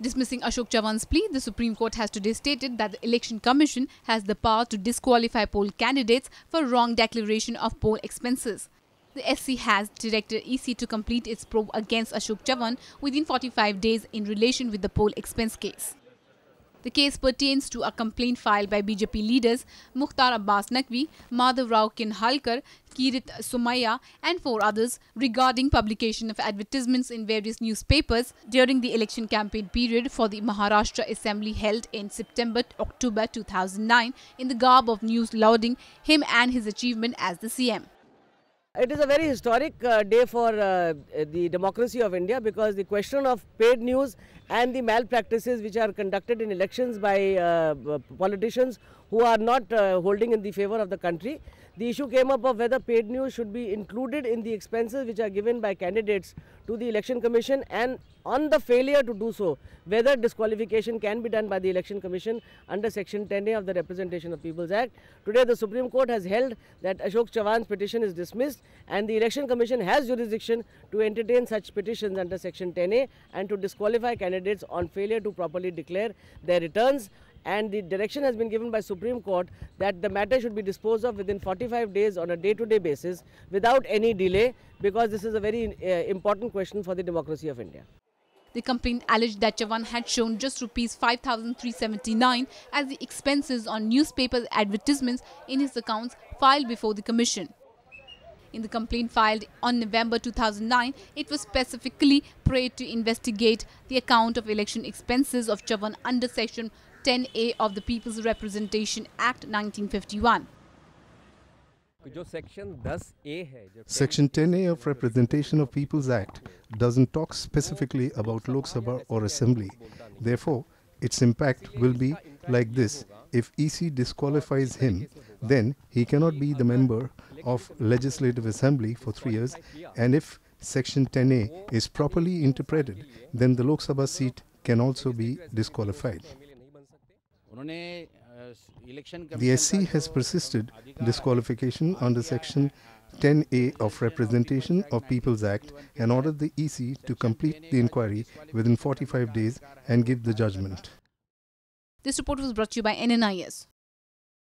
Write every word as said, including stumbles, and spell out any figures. Dismissing Ashok Chavan's plea, the Supreme Court has today stated that the Election Commission has the power to disqualify poll candidates for wrong declaration of poll expenses. The S C has directed E C to complete its probe against Ashok Chavan within forty-five days in relation with the poll expense case. The case pertains to a complaint filed by B J P leaders Mukhtar Abbas Naqvi, Madhav Rao Kin Halkar, Kirit Sumaya and four others regarding publication of advertisements in various newspapers during the election campaign period for the Maharashtra Assembly held in September to October two thousand nine in the garb of news lauding him and his achievement as the C M. It is a very historic uh, day for uh, the democracy of India, because the question of paid news and the malpractices which are conducted in elections by uh, politicians who are not uh, holding in the favour of the country. The issue came up of whether paid news should be included in the expenses which are given by candidates to the Election Commission, and on the failure to do so, whether disqualification can be done by the Election Commission under Section ten A of the Representation of People's Act. Today the Supreme Court has held that Ashok Chavan's petition is dismissed and the Election Commission has jurisdiction to entertain such petitions under Section ten A and to disqualify candidates on failure to properly declare their returns. And the direction has been given by Supreme Court that the matter should be disposed of within forty-five days on a day-to-day basis without any delay, because this is a very uh, important question for the democracy of India. The complaint alleged that Chavan had shown just rupees five thousand three hundred seventy-nine as the expenses on newspaper advertisements in his accounts filed before the Commission. In the complaint filed on November two thousand nine, it was specifically prayed to investigate the account of election expenses of Chavan under Section ten A of the People's Representation Act nineteen fifty-one. Section ten A of Representation of People's Act doesn't talk specifically about Lok Sabha or Assembly. Therefore, its impact will be like this. If E C disqualifies him, then he cannot be the member of Legislative Assembly for three years. And if Section ten A is properly interpreted, then the Lok Sabha seat can also be disqualified. The S C has persisted disqualification under Section ten A of Representation of People's Act and ordered the E C to complete the inquiry within forty-five days and give the judgment. This report was brought to you by N N I S.